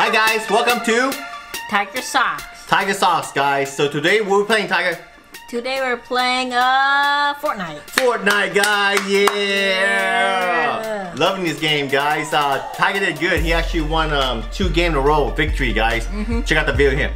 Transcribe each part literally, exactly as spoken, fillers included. Hi guys, welcome to Tiger Socks. Tiger Socks, guys. So today we're playing Tiger. Today we're playing uh Fortnite. Fortnite, guys. Yeah. yeah. Loving this game, guys. Uh, Tiger did good. He actually won um, two game in a row victory, guys. Mm-hmm. Check out the video here.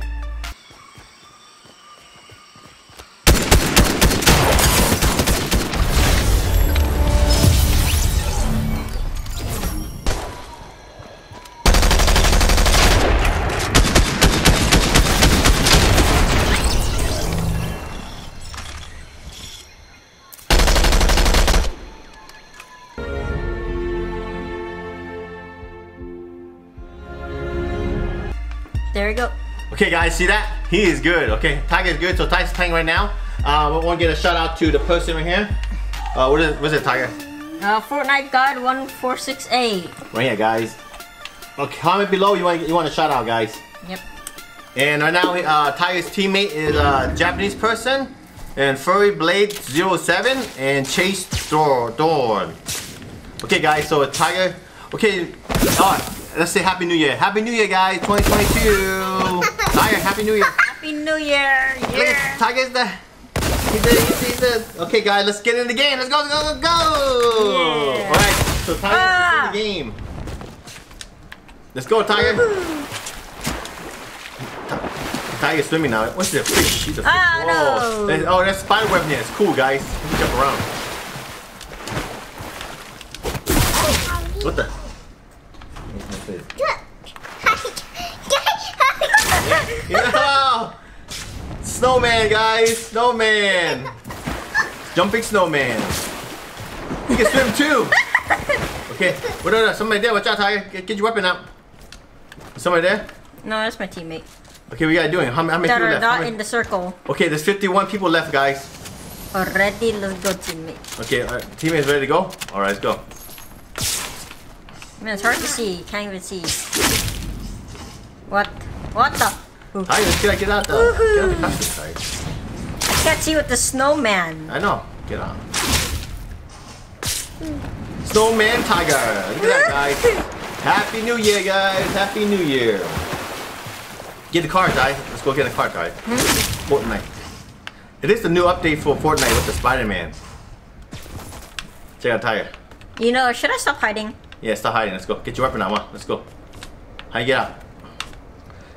There we go. Okay guys, see that? He is good. Okay, Tiger's good, so Tiger's playing right now. Uh, we want to get a shout out to the person right here. Uh, what is, what is it, Tiger? Uh, FortniteGuide one four six eight. Right here, guys. Okay, comment below you want you want a shout out, guys. Yep. And right now, uh, Tiger's teammate is a Japanese person, and FurryBlade zero seven, and Chase Dor Dor. Okay guys, so Tiger, okay, alright. Let's say Happy New Year. Happy New Year, guys, twenty twenty-two. Tiger, Happy New Year. Happy New Year, yeah. Tiger's the, he's the, he's the, he's the, okay guys, let's get in the game. Let's go, let's go, let's go. Yeah. All right, so Tiger's ah. in the game. Let's go, Tiger. Tiger's swimming now. What's the fish? He's a fish. Oh, no. Oh, that's spider web here. It's cool, guys. Let me jump around. What the? Yeah. Snowman, guys! Snowman! Jumping snowman! You can swim too! Okay, what are somebody there? Watch out, Tiger! Get, get your weapon out! Is somebody there? No, that's my teammate. Okay, we gotta do it. How, how many that people are left? Not in the circle. Okay, there's fifty-one people left, guys. Already, let's go, teammate. Okay, all right. Teammate's ready to go? Alright, let's go. Man, it's hard to see. Can't even see. What? What the? Ooh. Tiger, let's get, get out the, get out the costume, Tiger. I can't see with the snowman. I know. Get out. Snowman Tiger. Look at that, guys. Happy New Year, guys. Happy New Year. Get the car, guys. Let's go get the car, guys. Hmm? Fortnite. It is the new update for Fortnite with the Spider-Man. Check out Tiger. You know, should I stop hiding? Yeah, stop hiding. Let's go. Get your weapon out. Come on. Let's go. How you get out?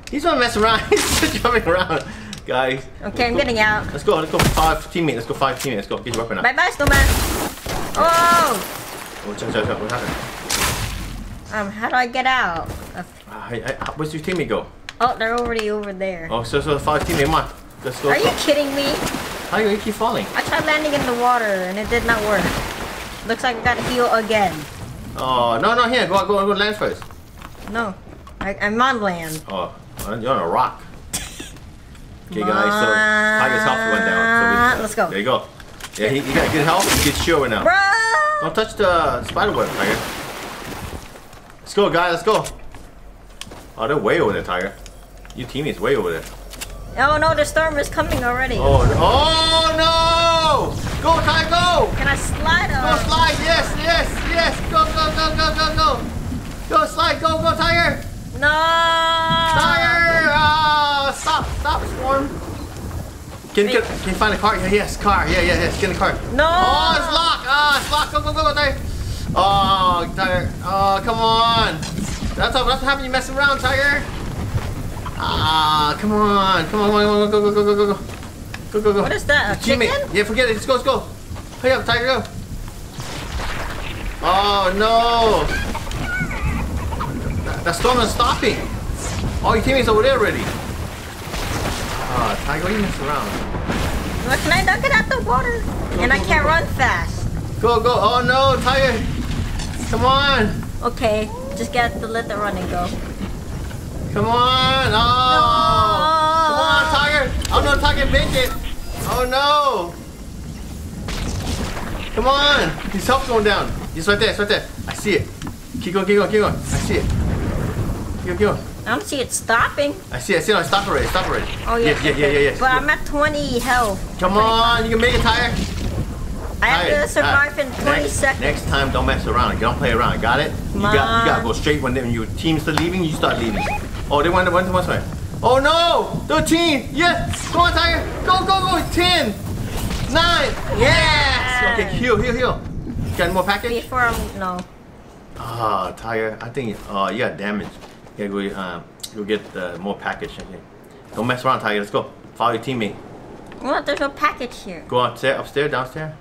He's not messing around. He's just jumping around, guys. Okay, I'm go. getting out. Let's go. Let's go. Five teammates. Let's go. Five teammates. Let's go. Get your weapon out. Bye bye, snowman. Oh! Oh, jump, jump, jump. What happened? Um, how do I get out? Uh, I, I, where's your teammate go? Oh, they're already over there. Oh, so so five teammates. Come on. Let's go. Are you kidding me? How do you keep falling? I tried landing in the water and it did not work. Looks like I got to heal again. Oh, no, no, here, go, go, go land first. No, I, I'm on land. Oh, you're on a rock. Okay, guys, so Tiger's health went down. So we, uh, Let's go. There you go. Yeah, he, he got good health, he gets sure right now. Bruh! Don't touch the spider web, Tiger. Let's go, guys, let's go. Oh, they're way over there, Tiger. Your teammate's way over there. Oh, no, the storm is coming already. Oh, oh no! Go, Tiger, go! Can I slide up? Go, slide, yes, yes! Yes, go, go, go, go, go, go. Go, slide, go, go, Tiger. No. Tiger, ah, uh, stop, stop, Storm. Can you, can you find a car? Yes, car, yeah, yeah, yes, get in a car. No. Oh, it's locked, ah, it's locked, go, go, go, go, Tiger. Oh, Tiger, oh, come on. That's what, that's what happened, you messing around, Tiger. Ah, come on, come on, come on, go, go, go, go, go, go. Go, go, go. What is that, a chicken? Yeah, forget it, just go, let's go. Hurry up, Tiger, go. Oh no! That, that storm is stopping! Oh, your teammate's over there already! Ah, oh, Tiger, you mess around. Look, can I duck it out the water? Go, and go, I can't go. run fast. Go, go! Oh no, Tiger! Come on! Okay, just get to let the running go. Come on! Oh! No. Come on, Tiger! Oh no, Tiger, make it! Oh no! Come on! His health's going down. It's right there, it's right there. I see it. Keep going, keep going, keep going. I see it. Keep going, keep going. I don't see it stopping. I see it, I see it. No, stop already, stop already. Oh, yeah. Yeah, yeah, yeah, yeah. yeah. But I'm at twenty health. Come on, you can make it, Tiger. I have to survive in twenty seconds. Next time, don't mess around. Don't play around. Got it? You got, you got to go straight when your team's still leaving, you start leaving. Oh, they went one, one, one, one. Oh no! thirteen! Yes! Go on, Tiger! Go, go, go! ten! nine! Yes! Okay, heal, heal, heal. Got more package? Before I'm, no. Ah, oh, Tiger, I think uh, you got damaged. Yeah, we, uh, you'll get uh, more package in here. Don't mess around, Tiger. Let's go. Follow your teammate. What? There's a package here. Go upstairs, upstairs, downstairs.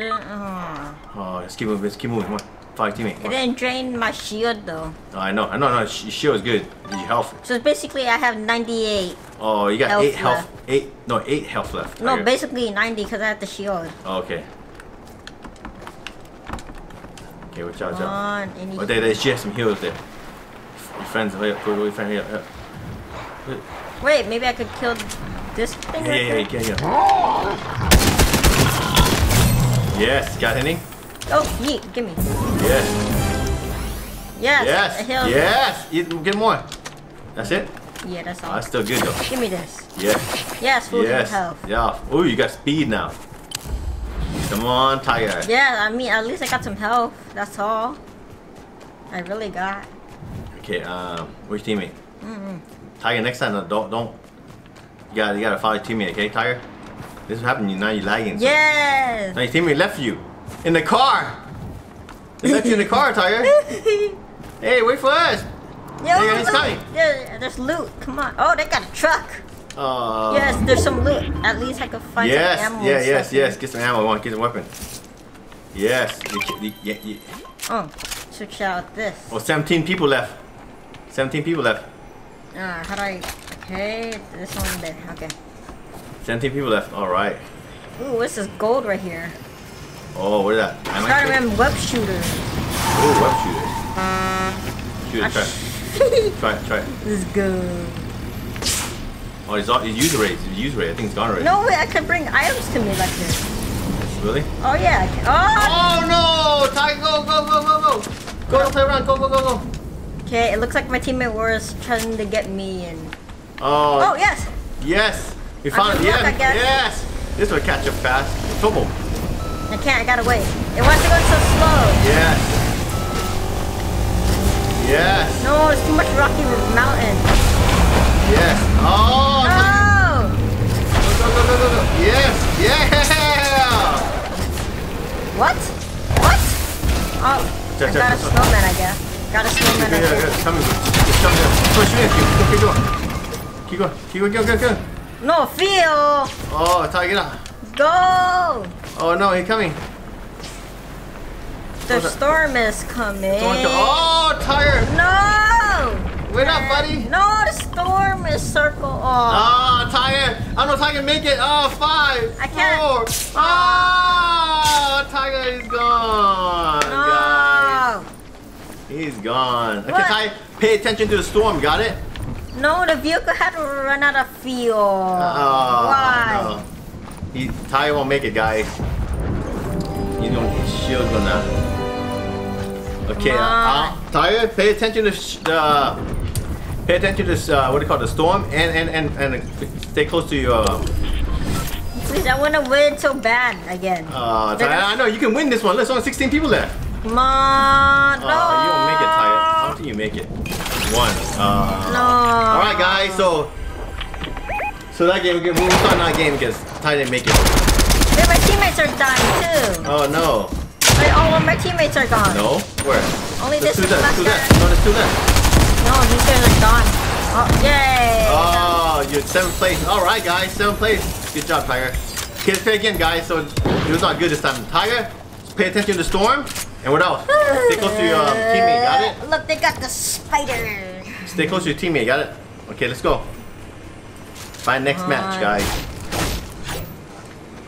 Uh, oh, let's keep moving. Let's keep moving. Come on. Follow your teammate. It didn't drain my shield though. Oh, I know. I know. No, shield is good. Your health. So basically, I have ninety-eight. Oh, you got health eight health. Left. Eight. No, eight health left. No, Tiger. Basically ninety because I have the shield. Oh, okay. Okay, watch out, watch out. Oh, there, there, she has some heals there. Your friends, hurry up, your friend, hurry up, hurry up. Wait, maybe I could kill this thing? Yeah, right yeah, yeah, yeah, yeah. Oh. Yes, got any? Oh, yeet, give me. Yes. Yes. Yes. Yes. Eat, get more. That's it? Yeah, that's all. Oh, that's still good though. Give me this. Yes. Yes, full yes. health. Yeah. Oh, you got speed now. Come on, Tiger. Yeah, I mean, at least I got some health. That's all I really got. Okay, um, which teammate? Mm-hmm. Tiger, next time, don't, don't. You gotta, you gotta follow your teammate, okay, Tiger? This is happening, now you're lagging. So. Yes! Now your teammate left you in the car. They left you in the car, Tiger. Hey, wait for us. Yo, hey, it's coming. Yeah, there's loot. Come on. Oh, they got a truck. Uh, yes, there's some loot. At least I could find yes, some ammo. Yeah, yes, yes, yes. Get some ammo. On, get some weapon. Yes. You, you, you. Oh, switch out this. Oh, seventeen people left. seventeen people left. Ah, how do I? Okay, this one there. Okay. seventeen people left. All right. Ooh, this is gold right here. Oh, what is that? Spider-Man web shooter. Oh, web shooter. Uh, Shoot it. Try. try. Try. This is good. Oh, it's, all, it's user rate. It's user rate. I think it's gone already. No way! I could bring items to me like this. Really? Oh yeah. I can. Oh! Oh no! Tiger, go, go, go, go, go! Go, don't play around. Go, go, go, go! Okay, it looks like my teammate was trying to get me and. Oh. Oh yes. Yes. We found it. Yes. Look, yes. This will catch up fast. Come on. I can't. I gotta wait. It wants to go so slow. Yes. Yes. No, it's too much rocky mountain. Yes. Oh! No. Go, go, go, go, go, go. Yes! Yeah! What? What? Oh, check, I check, got a snowman, I guess. Got a snowman, I guess. Come here. Come here. Push me. Keep going. Keep going. Keep going. Go, go, go. No, feel! Oh, Tiger. Go! Oh, no, he's coming. The What's storm that? is coming. Oh, Tiger! No! Wait up, buddy! No, the storm is circle off. Oh, Tiger! I don't know if I can make it. Oh, five! I can't. Four. Oh, Tiger is gone, no. guys. He's gone. What? Okay, Tiger, pay attention to the storm. Got it? No, the vehicle had to run out of fuel. Oh, why? No. He, Tiger won't make it, guys. You don't get shield on that. Okay, uh, uh, Tiger, pay attention to the. Uh, Pay attention to this, uh, what do you call it, the storm, and, and, and, and stay close to your... Uh... Please, I want to win so bad again. Uh, Tiger, I know, you can win this one. There's only sixteen people left. Come on, no. Uh, you won't make it, Tiger. I don't think you make it. One. Uh... No. All right, guys, so... So that game, we're starting that game because Tiger didn't make it. Yeah, my teammates are dying, too. Oh, no. Wait, oh, well, my teammates are gone. No? Where? Only there's this two left. No, there's two left. No, these guys are gone. Oh, yay! Oh, you're seventh place. All right, guys, seventh place. Good job, Tiger. Okay, let's play again, guys. So it was not good this time. Tiger, pay attention to the storm. And what else? Stay close to your um, teammate. Got it? Look, they got the spider. Stay close to your teammate. Got it? Okay, let's go. Find next All match, right. guys.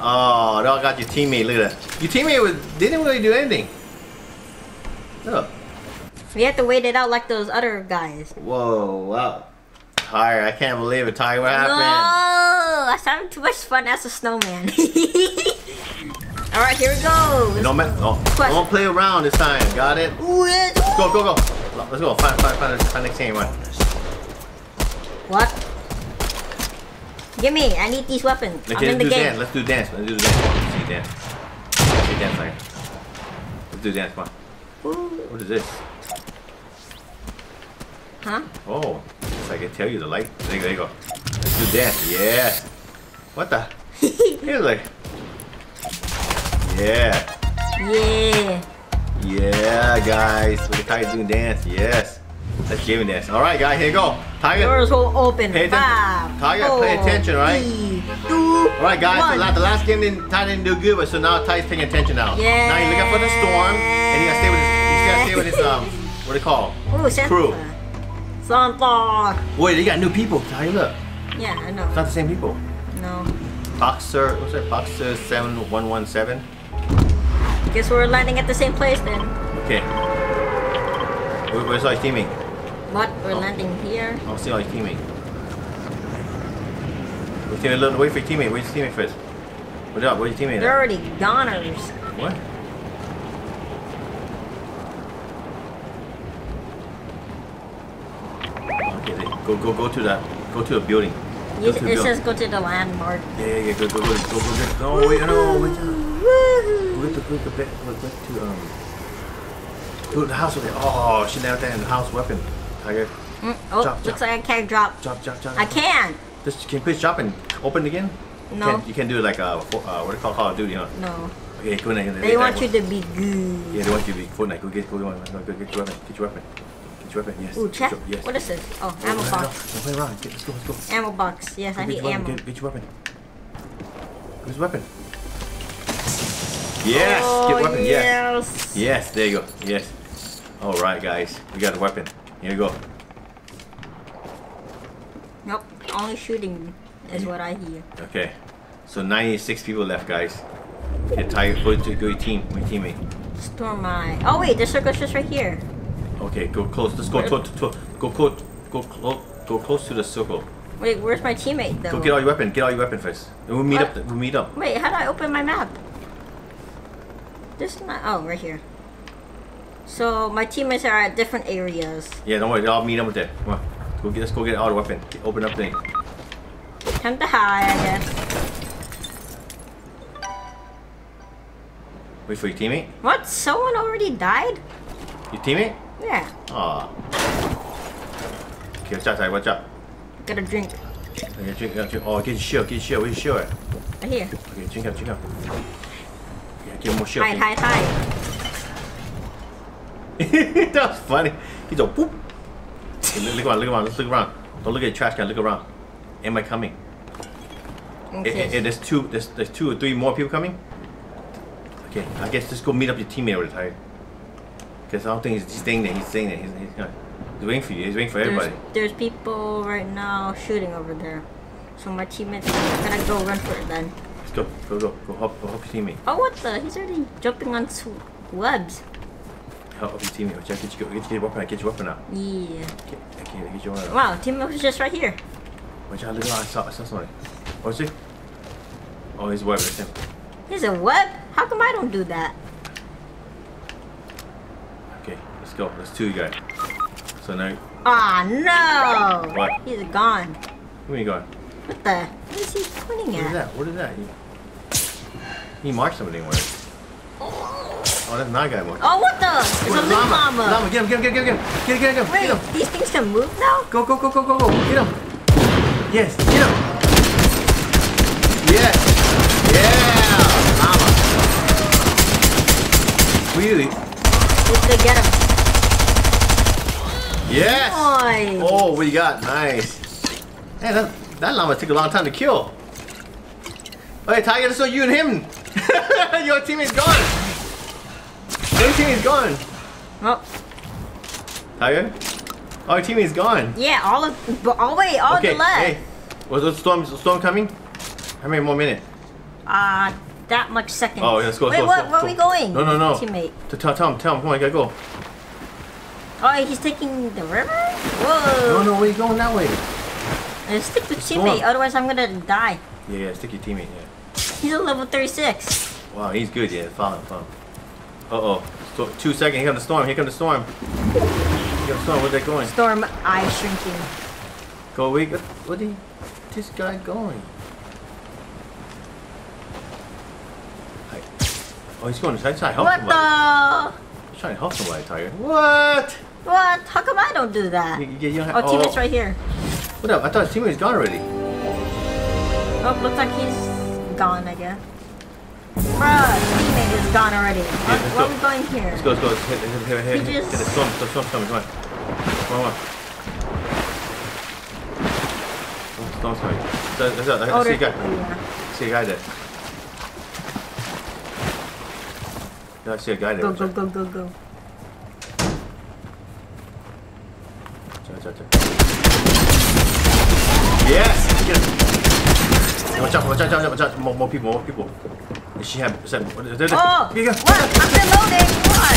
Oh, they all got your teammate. Look at that. Your teammate was didn't really do anything. Look. We have to wait it out like those other guys. Whoa, wow. Tiger, I can't believe it, Tiger. What happened? No, I was having too much fun as a snowman. Alright, here we go. Let's no man. Oh, I won't play around this time. Got it? Let's go, go, go. Let's go. Find, find, find, find next game. Right? What? Give me. I need these weapons. Okay, I'm in the game. Dance. Let's do dance. Let's do dance. Let's do dance. Let's do dance, Tiger. Let's do dance. Come on. What is this? Huh? Oh, yes, I can tell you the light. There, there you go. Let's do that. Yeah. What the? Here's like. Yeah. Yeah. Yeah, guys. With the Tiger's doing dance. Yes. Let's give dance. All right, guys. Here you go. Tiger. Doors will open. Pay Five, Tiger, four, pay attention, right? Three, two, all right, guys. So the last game, didn't, Tiger didn't do good, but so now Tiger's paying attention now. Yeah. Now he's looking for the storm, and he gotta stay with his. He gotta stay with his um. What do you call? Ooh, crew. Santa. Wait, they got new people. Tiger, look. Yeah, I know. It's not the same people. No. Boxer. What's that? Boxer seven one one seven. Guess we're landing at the same place then. Okay. Where's our teaming? What? We're oh. landing here. I'll see our teaming. We're taking a little wait for your teammate. Where's your teammate first? What up? Where's your teammate? They're already goners. What? Okay, go go go to that. Go to a building. Go it to it building. Says go to the landmark. Yeah, yeah, yeah. Go go go go go go. No, wait, no, wait. No. Go to, go to, go to, um, go to the house with it. Oh, she never had that in the house weapon. Tiger. Mm, oh, drop, looks drop. like I can't drop. Drop, drop, drop. I drop. can. Just can you please drop and open it again? No. You can't, you can't do it like uh, for, uh what do you call Call of Duty, huh? No. Okay, go in, they, they want you to be good. Yeah, they want you to be Fortnite. Go get, go, go, go, go get your weapon. Get your weapon. Get your weapon. Yes. Ooh, check. Your, yes. What is this? Oh, oh ammo no, box. No, no, play around. Get, let's go. Let's go. Ammo box. Yes, go I need ammo. Get, get your weapon. Who's weapon? Yes, oh, get weapon, yes. yes. Yes, there you go, yes. Alright guys, we got a weapon. Here you go. Nope, only shooting is what I hear. Okay, so ninety-six people left, guys. Get tired, go to your team, my teammate. Storm my... Oh wait, the circle's just right here. Okay, go close, let's go to, to, to, go, go, go, go, go close to the circle. Wait, where's my teammate though? Go get all your weapon, get all your weapon first. We'll meet what? up, we'll meet up. Wait, how do I open my map? This not, oh, right here. So my teammates are at different areas. Yeah, don't worry, I'll meet them with that. Come on, go get, let's go get all the weapon. Get, open up thing. Time to hide, I guess. Wait for your teammate. What? Someone already died? Your teammate? Yeah. Aw. Okay, watch out, watch out. Got a drink. Okay, drink, drink. Oh, get your shield, get your shield, where's your shield at? Right here. Okay, drink up, drink up. Hide, hide, hide. That was funny. He's all boop. Hey, look, look around, look around, let's look around. Don't look at the trash can, look around. Am I coming? Okay. Hey, hey, hey, there's two there's, there's two or three more people coming? Okay, I guess just go meet up your teammate with the Tiger. Because I don't think he's staying there, he's staying there. He's, he's, not, he's waiting for you, he's waiting for there's, everybody. There's people right now shooting over there. So my teammates are gonna go run for it then. Go, go, go, go, help, go help your teammate. Oh, what the? He's already jumping on webs. Help your teammate. Get your, get your weapon out, get your weapon out. Yeah. Get, get, get your weapon out. Wow, teammate was just right here. Watch out, look, I saw, I saw somebody. Oh, is he? Oh, he's a web, that's him. He's a web? How come I don't do that? Okay, let's go. Let's two guys. So now... Ah, oh, no! What? He's gone. Where are you going? What the? What is he pointing what at? What is that? What is that? He, He marked somebody anywhere. Oh, that's my guy marked. Oh, what the? It's a little llama. Llama, get him, get him, get him, get him. Get him, get him, Wait, get him. These things can move now? Go, go, go, go, go, go. Get him. Yes, get him. Yes. Yeah. Llama. Really? Who's gonna get him? Yes. Boy. Oh, what you got? Nice. Hey, that, that llama took a long time to kill. Okay, Tiger, so you and him. Your teammate's gone. Your teammate's gone. Oh. Tiger? Our teammate's gone. Yeah, all of. Oh, wait, all okay, the left. Hey, was the storm, storm coming? How many more minutes? Uh, that much seconds. Oh, yeah, let's go. Wait, let's go, what, let's go. Where are we going? No, no, no. Teammate. Tell him, tell him. Come on, I gotta go. Oh, he's taking the river? Whoa. No, no, we're going that way. And stick with teammate, otherwise, I'm gonna die. Yeah, yeah, stick your teammate, yeah. He's a level thirty-six. Wow, he's good, yeah. Follow him, follow him. Uh-oh. So, two seconds, here comes the storm, here comes the storm. Here comes the storm, where's that going? Storm eye shrinking. Go away. Where's he, this guy going? Hi. Oh, he's going to try to help somebody. What the? He's trying to help somebody, Tiger. What? What? How come I don't do that? You, you, you don't have, oh, teammate's right here. What up? I thought his teammate's gone already. Oh, looks like he's gone, I guess. Bruh, teammate is gone already. Yeah, what are we going here? Let's go, let's go. Let's hit, hit, hit, hit, hit, just... hit the storm, storm, storm, storm, come on. Come on, come on. Storm, storm. That's it, I see a guy. I see a guy there. Yeah, I see a guy there. Go, go, go, go, go. Yes! Get him. Watch out, watch out, watch out, watch out. More, more people, more people. She had said, oh, look, I'm reloading. Why?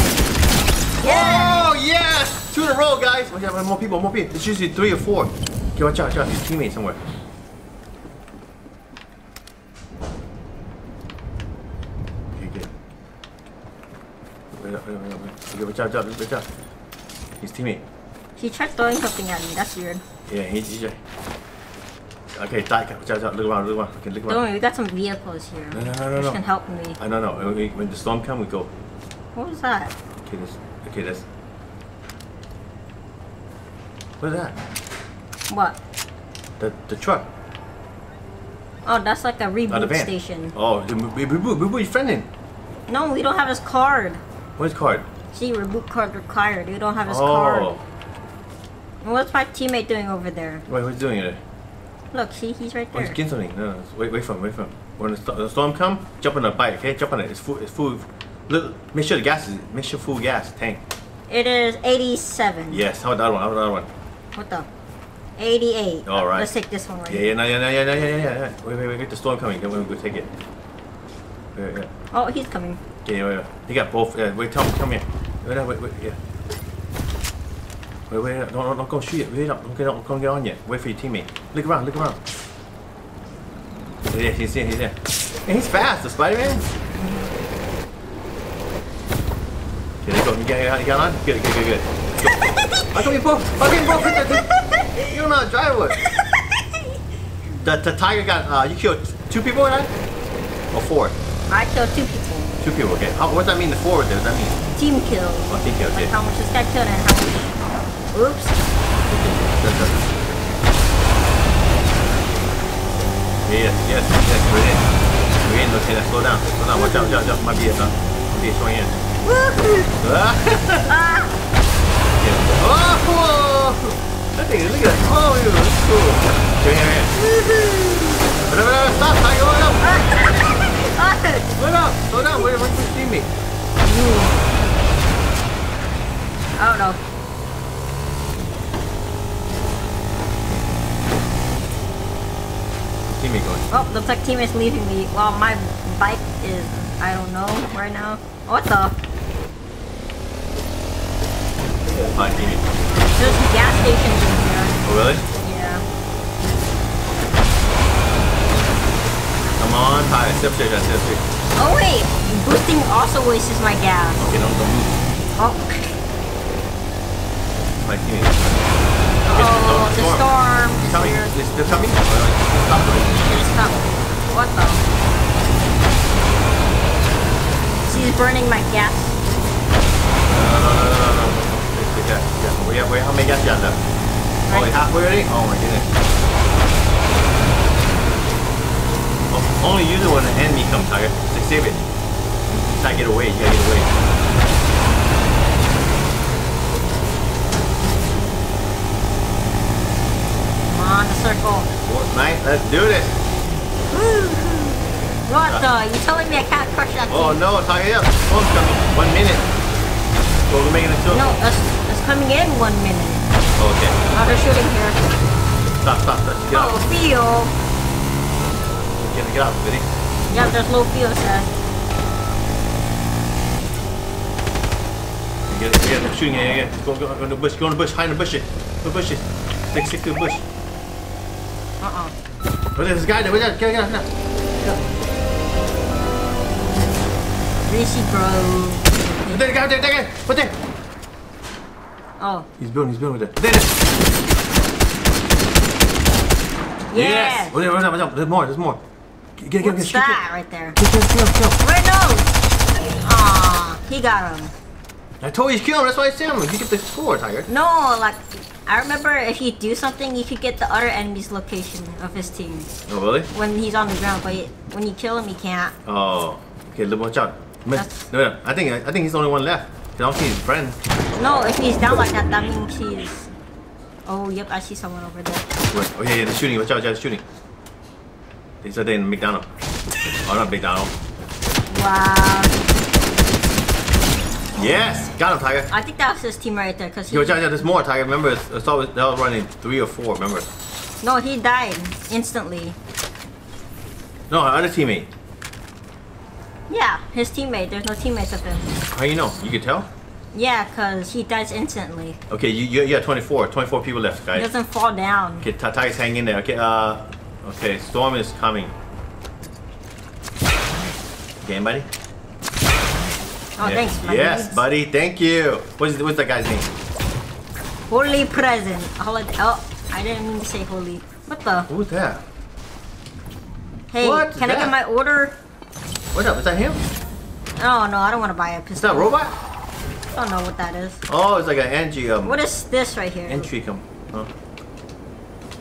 Yeah. Oh, yes! Two in a row, guys. Watch out, more people, more people. It's usually three or four. Okay, watch out, watch out. His teammate somewhere. Okay, good. Wait, wait, wait, wait, wait. Okay, watch out, watch out, watch out. His teammate. He tried throwing something at me. That's weird. Yeah, he did. Okay, die. Look around, look around. Okay, look around. Don't worry, we got some vehicles here. No, no, no, no. Which no. can help me. I don't know. When, when the storm comes, we go. What was that? Okay, this. Okay, this. What is that? What? The the truck. Oh, that's like a reboot oh, the van. station. Oh, we reboot, reboot your friend in. No, we don't have his card. What is card? See, reboot card required. We don't have his oh. card. What's my teammate doing over there? Wait, what's doing there? Look, see, he's right there. Oh, he's getting something. No, no, wait, wait for him, wait for him. When the, st the storm comes, jump on the bike, okay? Jump on it. It's full. It's full. Look, make sure the gas is. Make sure full gas tank. It is eighty-seven. Yes. How about that one? How about that one? What the? eighty-eight. All right. Let's take this one right. Yeah, yeah, no, yeah, no, yeah, no, yeah, yeah, yeah, yeah. Wait, wait, wait. The storm coming. Then we go take it. Wait, wait, wait. Oh, he's coming. Okay, wait, wait. He got both. Uh, wait, tell me, come here. Wait, wait, wait, yeah. Wait, wait, don't, don't, don't go shoot it. Wait, don't, okay, don't, don't get on yet. Wait for your teammate. Look around, look around. Yeah, he's there, he's there. And he's fast, the Spider-Man. Okay, there you go. You got, you got on? Good, good, good, good. How come you both? How come you both? You're not a driver. The, the tiger got, uh, you killed two people in that? Or four? I killed two people. Two people, okay. How, what does that mean, the four right there? What does that mean? Team kill. Oh, team kill, okay. Like how much this guy killed and how much. Oops. Yes, yes, yes, we're in. We're in, okay, let's slow down. Slow down, watch out, watch out, my B S, huh? My B S going in. Oh, that thing, look at that. Oh, that's cool. Come here, here. Stop, tiger, look up. Look up, slow down, where did you see me? I don't know. Teammate going. Oh, looks like teammate's leaving me. Well, my bike is, I don't know, right now. What the? My teammate. There's a gas station in here. Oh, really? Yeah. Come on, hi. Step straight, step straight. Oh, wait. Boosting also wastes my gas. Okay, don't, don't move. Oh. My teammate. Oh, the storm. storm. They're coming. They're coming. Stop them. Stop. What the? She's burning my gas. No, no, no, no, no, no. It's the gas. gas. We have, we have, how many gas you have left? Right. Oh, it's halfway already? Oh my goodness. Oh, only use it when an enemy comes, Tiger. So save it. You gotta get away. You gotta get away. On the circle. Fortnite, let's do this. What the? You're telling me I can't crush that Oh team? No, Tiger. Oh, it's coming. One minute. We're making it two. No, it's, it's coming in one minute. Oh, okay. Oh, they're shooting here. Stop, stop, stop. Get oh, up. Feel. Get, get up, Vinny. Yeah, there's no feel, sir. Get it, get it. They're shooting again. Yeah, yeah. Go, go, go in the bush. Go in the bush. Hide in the bushes. Go bushes. Stick, stick to the bush. Uh-uh. Where's this guy? Where's that? Get out, get out, get out. Rishi, bro. There, the guy, there, there, there. Right there. Oh. He's building, he's building right there. There, there. Yes. What's up, what's up? There's more, there's more. Get, get, get. What's get, that get. right there? Get, get, kill him, kill him. Right now. Aw, he got him. I told you he's killed him, that's why I sent him. You get the score, Tiger. No, like, I remember if you do something, you could get the other enemy's location of his team. Oh, really? When he's on the ground, but when you kill him, he can't. Oh. Okay, look, watch out. That's... No, no, I think I think he's the only one left. I don't see his friend. No, if he's down like that, that means he's... Oh, yep, I see someone over there. What? Oh, yeah, yeah, they're shooting. Watch out, they're shooting. They said they're in McDonald's. Oh, not McDonald's. Wow. Yes! Got him, Tiger! I think that was his team right there, cause he- Yo, yeah, there's more, Tiger. Remember, I saw that was running three or four, remember? No, he died. Instantly. No, our other teammate. Yeah, his teammate. There's no teammates up there. How do you know? You can tell? Yeah, cause he dies instantly. Okay, you, you, you have twenty-four. twenty-four people left, guys. He doesn't fall down. Okay, Tiger's hanging in there. Okay, uh... Okay, Storm is coming. Okay, anybody? Oh, yeah. Thanks, buddy. Yes, buddy. Thank you. What's what's that guy's name? Holy present. Holiday. Oh, I didn't mean to say holy. What the? Who's that? Hey, what can that? I get my order? What's up? Is that him? Oh no, I don't want to buy a pistol. Is that a robot? I don't know what that is. Oh, it's like an Angie. Um, what is this right here? Entry come. Huh?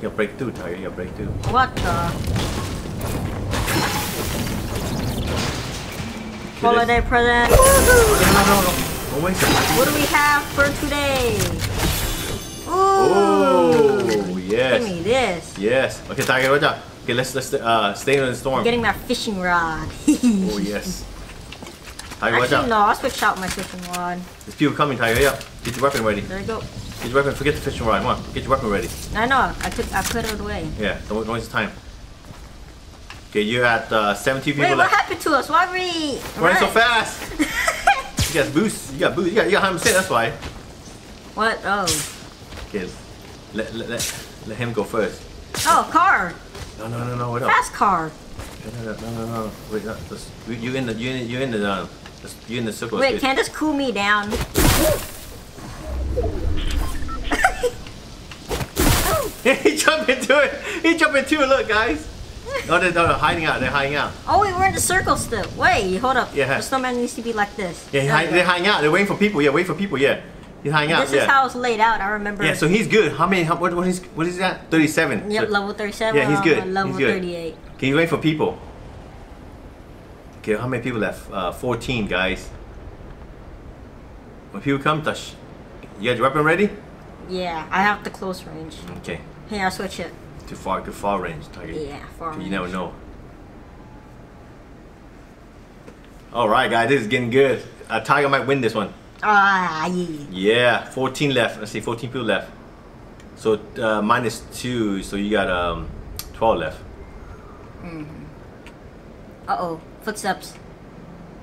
You'll break through, Tiger. You'll break through. What the? Holiday present! Woohoo! What do we have for today? Ooh! Oh, yes! Give me this! Yes! Okay, Tiger, what's up? Okay, let's, let's uh, stay in the storm. I'm getting my fishing rod. Oh, yes. Tiger, watch out. Actually, no, I'll switch out my fishing rod. There's people coming, Tiger. Yeah. Get your weapon ready. There you go. Get your weapon. Forget the fishing rod. Come on. Get your weapon ready. I know. I, took, I put it away. Yeah, don't waste time. Okay, you had uh, seventeen people. Wait, left. What happened to us? Why are we running so fast? You got boost. You got boost. You got, you got one hundred percent. That's why. What? Oh. Okay, let let let, let him go first. Oh, car. No, no, no, no. Wait, fast up. Car. No, no, no, no, no. Wait, no, just, you in the you in you in the uh, you in the circle. Wait, can't just cool me down. He jumped into it. He jumped into it. Look, guys. No, they're, they're hiding out. They're hiding out. Oh, wait, we're in the circle still. Wait, hold up. Yeah. The snowman needs to be like this. Yeah, hi, they're hiding out. They're waiting for people. Yeah, wait for people. Yeah, he's hiding out. This yeah. is how it's laid out. I remember. Yeah, so he's good. How many? How, what, what is what is that? thirty-seven. Yep, so, level thirty-seven. Yeah, he's good. Level he's good. thirty-eight. Okay, he's waiting for people. Okay, how many people left? Uh, fourteen guys. When people come, Tush, you got your weapon ready? Yeah, I have the close range. Okay. Here, I'll switch it. Too far, too far range, Tiger. Yeah, far range. You never know. All right, guys, this is getting good. Uh, Tiger might win this one. Ah, uh, yeah. Yeah, fourteen left. Let's see, fourteen people left. So uh, minus two, so you got um twelve left. Mm. Uh oh, footsteps.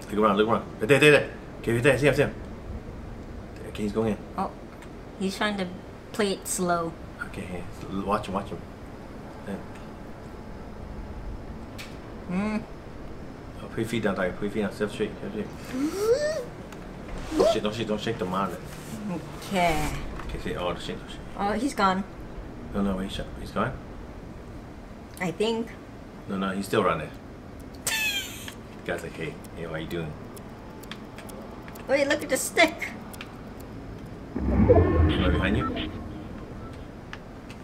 Look around, look around. There, there, there. Okay, there. See him, see him. Okay, he's going in. Oh, he's trying to play it slow. Okay, watch him, watch him. Mm. Oh, put your feet down, Tiger. Put your feet down. Still shake, still shake. Don't shake, don't shake, don't shake the monitor. Okay. Okay, see, oh, don't shake, don't shake. Oh, he's gone. No, no, he's shot. He's gone? I think. No, no, he's still running. Guy's like, hey, hey, what are you doing? Wait, look at the stick. Right behind you?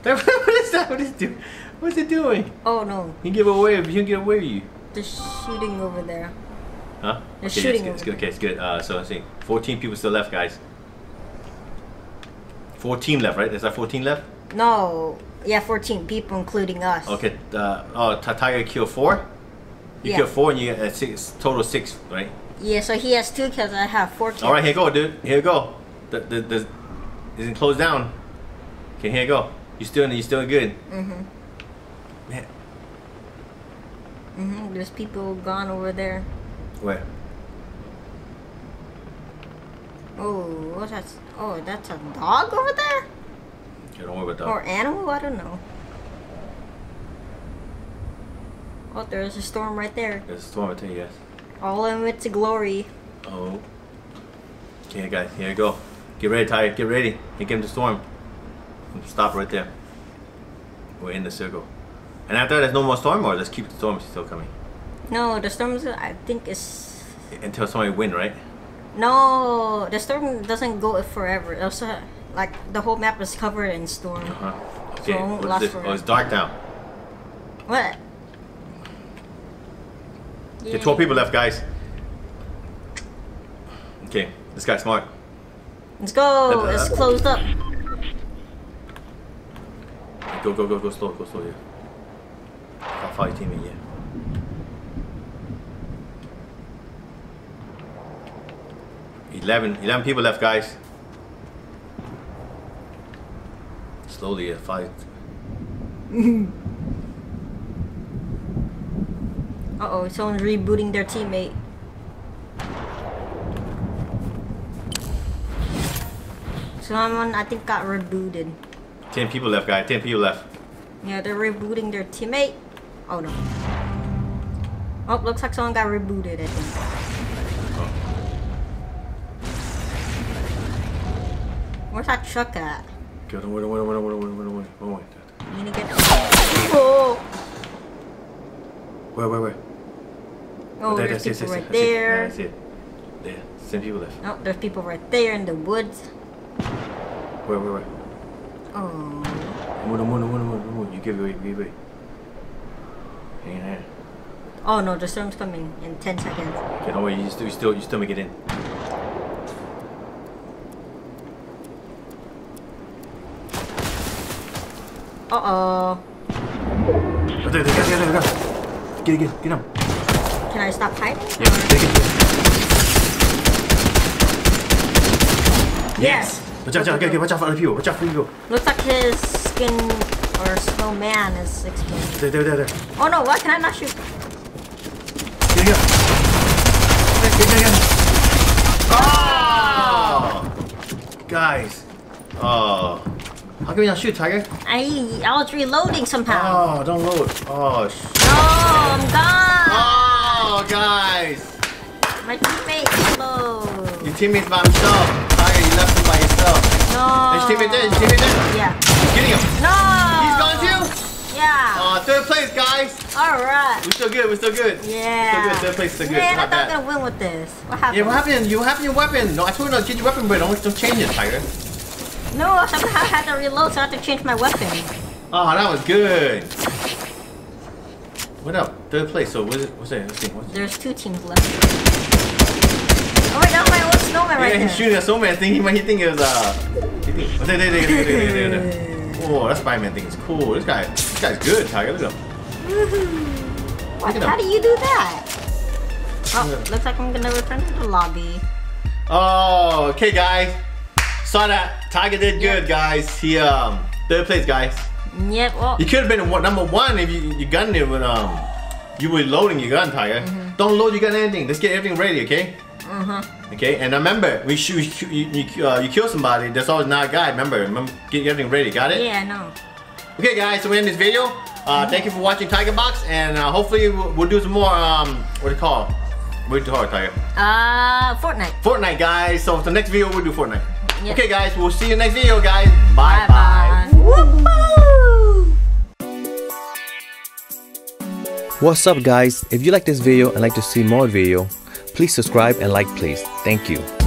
What is that? What is it doing? What's it doing? Oh no. He give away, you can get away with you. They're shooting over there. Huh? They're okay, shooting yeah, it's good, over it's good. Okay, it's good. Uh, so let's see. fourteen people still left, guys. fourteen left, right? Is that fourteen left? No. Yeah, fourteen people, including us. Okay. Uh, oh, Tiger killed four? You yeah. killed four and you got six, total six, right? Yeah, so he has two kills and I have four kills. Alright, here you go, dude. Here you go. The, the, the, it's closed down. Okay, here you go. You're still, you're still good. Mm-hmm. Man. Mm-hmm. There's people gone over there. Where? Oh, what's that? Oh, that's a dog over there? Okay, don't worry about that. Or animal? I don't know. Oh, there's a storm right there. There's a storm right there, yes. All in its glory. Oh. Okay, guys, here you go. Get ready, Tiger. Get ready. Here comes the storm. Stop right there. We're in the circle. And after that, there's no more storm, or let's keep the storm still coming. No, the storm is, I think it's... Until somebody wins, right? No, the storm doesn't go forever. Also, Like, the whole map is covered in storm. Uh-huh. Okay, so what is this? Oh, it's dark down. What? Okay, twelve people left, guys. Okay, this guy's smart. Let's go! It's closed up. Go, go, go, go slow, go slow, yeah. Can't follow your teammate, yeah. eleven, eleven people left, guys. Slowly, yeah, fight. Uh-oh, someone's rebooting their teammate. Someone, I think, got rebooted. ten people left, guys. ten people left. Yeah, they're rebooting their teammate. Oh, no. Oh, looks like someone got rebooted, I think. Oh. Where's that truck at? Get away, away, away, away, away, away, away. You need to get... Oh! Where, where, where? Oh, there, there's, there's people right there. That's it. There. Same people left. Oh, there's people right there in the woods. Where, where, where? Oh. Move, move, move, move, move. You give away, give away. Hang in there. Oh no, the storm's coming in ten seconds. Okay, don't worry. You still, you still, you still make it in. Uh oh. Go, go, go, go, go. Get it, get it, get him. Can I stop hiding? Yeah, take it. Yes. Yes. Watch out, okay, okay, watch out for other people, watch out for people. Looks like his skin, or snowman is exploding. There, there, there, there. Oh no, why can I not shoot? Get here. Get here, get here. Oh! Guys. Oh. How can we not shoot, Tiger? I, I was reloading somehow. Oh, don't load. Oh, shit. No, I'm gone. Oh, guys. My teammate's low. Your teammate's by himself. Left him by himself. No. His teammate did. His teammate did. Yeah. Getting him. No. He's gone too. Yeah. Uh, third place, guys. All right. We're still good. We're still good. Yeah. We're still good. Third place is still good. Man, I thought I was gonna win with this. What happened? Yeah, what happened? You have your weapon. No, I told you not to get your weapon, but don't don't change it, Tiger. No, I had to reload, so I had to change my weapon. Oh, that was good. What up? Third place. So what's it? What's it? Let's see. What's it? There's two teams left. Oh wait, that was my old snowman right there. Yeah, he's shooting a snowman thing. He might he think it was uh. He think, oh, there, there, there, there, there, there, there. Oh, that Spider-Man thing is cool. This guy, this guy's good. Tiger, look at him. Woohoo! What? How do you do that? Oh, looks like I'm gonna return to the lobby. Oh, okay, guys. Saw that Tiger did yep. good, guys. He um third place, guys. Yep. Well, you could have been number one if you you gunned it when um you were loading your gun, Tiger. Mm-hmm. Don't load your gun anything. Let's get everything ready, okay? Mm-hmm. Okay, and remember, we shoot you, you, uh, you kill somebody. That's always not a guy. Remember, remember, get everything ready. Got it? Yeah, I know. Okay, guys, so we end this video. Uh, mm-hmm. Thank you for watching TigerBox, and uh, hopefully we'll, we'll do some more. Um, what do you call? What do you call it, Tiger? Uh, Fortnite. Fortnite, guys. So the next video we'll do Fortnite. Yep. Okay, guys, we'll see you next video, guys. Bye, bye. Bye. Woo-hoo! What's up, guys? If you like this video and like to see more video, please subscribe and like, please. Thank you.